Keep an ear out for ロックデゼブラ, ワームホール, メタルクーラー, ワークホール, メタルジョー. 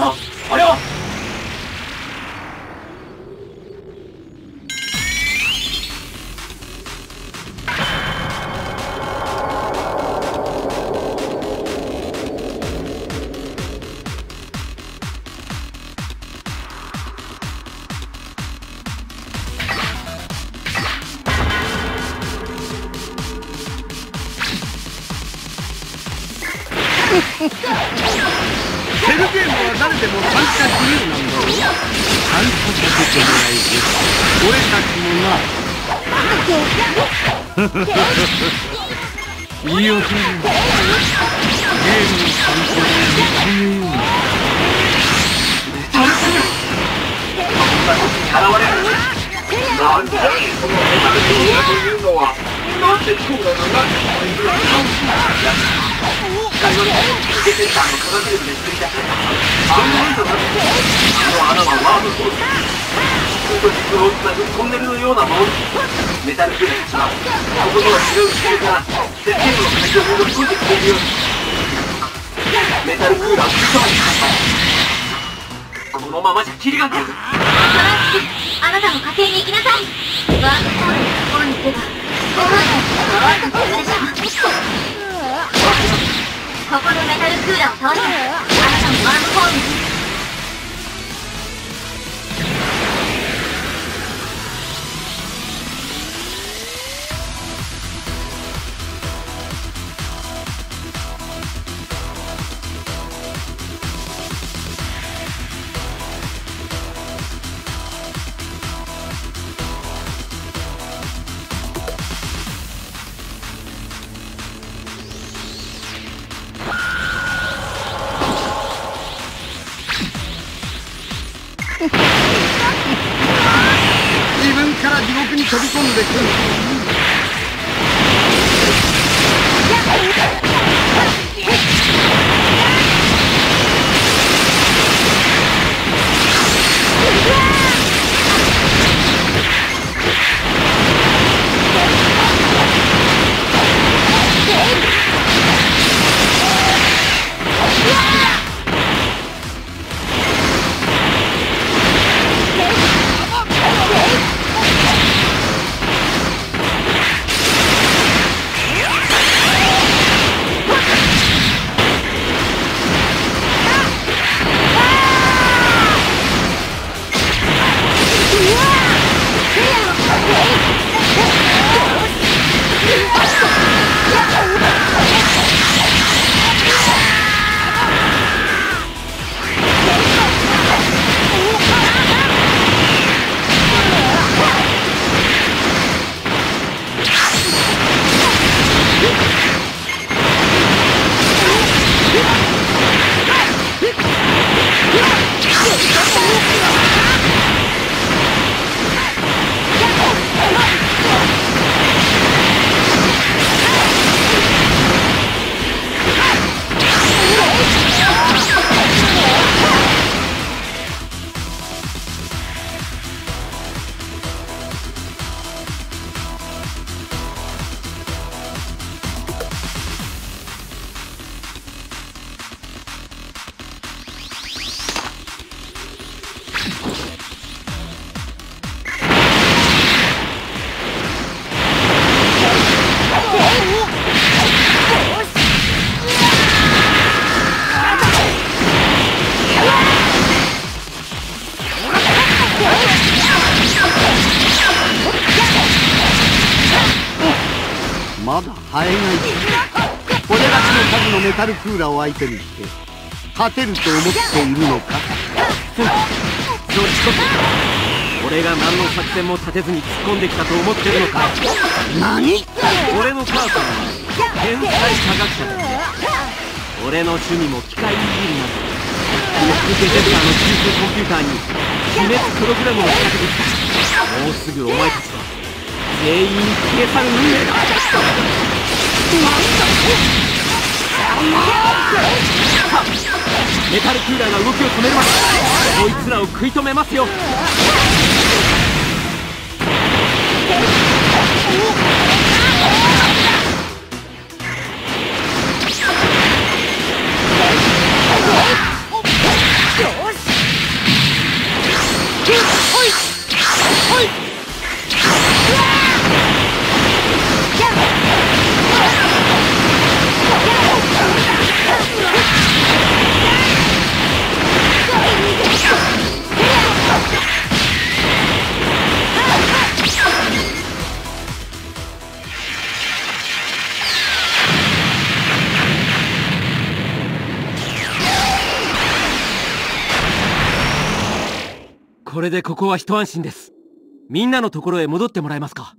さあ、あれはセルゲームは誰でも参加自由なんだろう。参加させてもらえず俺たちもな。いいよ、ゲームの参加に認めよう。なんだい、このメタルジョーというのは。なんでそうだな。このままじゃキリがない。あなたの家庭に行きなさい。ワークホールのところに行けば、ここでメタルクーラーを倒した。あなたもワームホールに。飛び込んでくる。まだハエがいる。俺たちの数のメタルクーラーを相手にして勝てると思っているのか。どっちこそ俺が何の作戦も立てずに突っ込んできたと思ってるのか。何、俺の母さんは天才科学者だ。俺の趣味も機械いじりなど、ロックデゼブラの中枢コンピューターに秘密プログラムを仕掛けてきた。もうすぐお前たちは全員消え去る運命だ。メタルクーラーが動きを止めるまでこいつらを食い止めますよ。これでここは一安心です。みんなのところへ戻ってもらえますか？